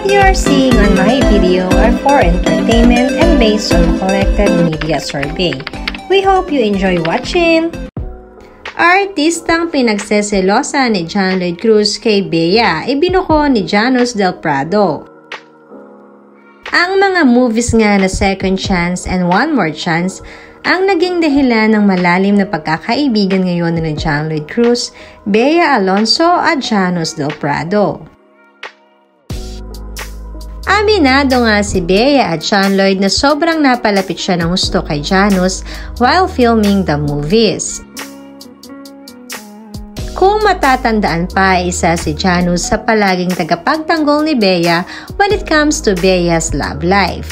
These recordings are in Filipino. What you are seeing on my video are for entertainment and based on a collected media survey. We hope you enjoy watching! Artistang pinagseselosa ni John Lloyd Cruz kay Bea, ibinuko ni Janus del Prado. Ang mga movies nga na Second Chance and One More Chance ang naging dahilan ng malalim na pagkakaibigan ngayon ni John Lloyd Cruz, Bea Alonzo at Janus del Prado. Aminado nga si Bea at John Lloyd na sobrang napalapit siya ng husto kay Janus while filming the movies. Kung matatandaan pa, isa si Janus sa palaging tagapagtanggol ni Bea when it comes to Bea's love life.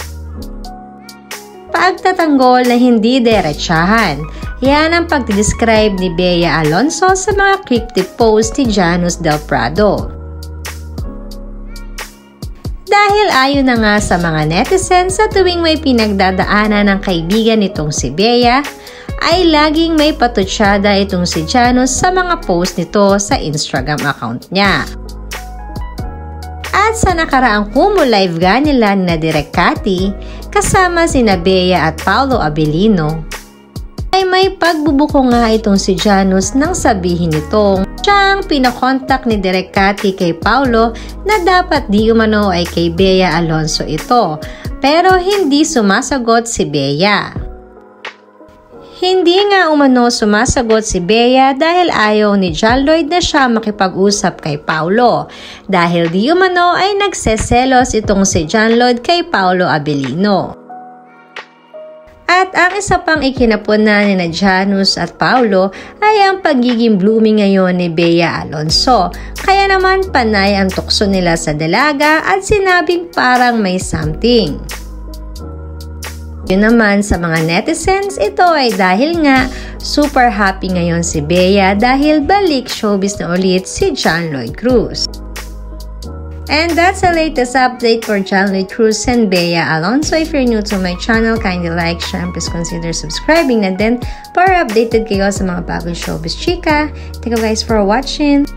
Pagtatanggol na hindi derechahan. Yan ang pagdidescribe ni Bea Alonzo sa mga cryptic post ni Janus del Prado. Dahil ayon na nga sa mga netizens sa tuwing may pinagdadaanan ng kaibigan nitong si Bea, ay laging may patutsada itong si Janus sa mga post nito sa Instagram account niya. At sa nakaraang Kumu Live ga nila na Direk Kati, kasama sina Bea at Paolo Abelino, ay may pagbubuko nga itong si Janus nang sabihin nitong siyang pinakontak ni Direk Kati kay Paolo na dapat di umano ay kay Bea Alonzo ito, pero hindi sumasagot si Bea. Hindi nga umano sumasagot si Bea dahil ayaw ni John Lloyd na siya makipag-usap kay Paolo. Dahil di umano ay nagseselos itong si John Lloyd kay Paolo Abelino. At ang isa pang ikinapunan ni Janus at Paolo ay ang pagiging blooming ngayon ni Bea Alonzo. Kaya naman panay ang tukso nila sa dalaga at sinabing parang may something. Yun naman sa mga netizens, ito ay dahil nga super happy ngayon si Bea dahil balik showbiz na ulit si John Lloyd Cruz. And that's the latest update for John Lloyd Cruz and Bea Alonzo. If you're new to my channel, kindly like, share, and please consider subscribing na din para updated kayo sa mga bagong showbiz chika. Thank you guys for watching!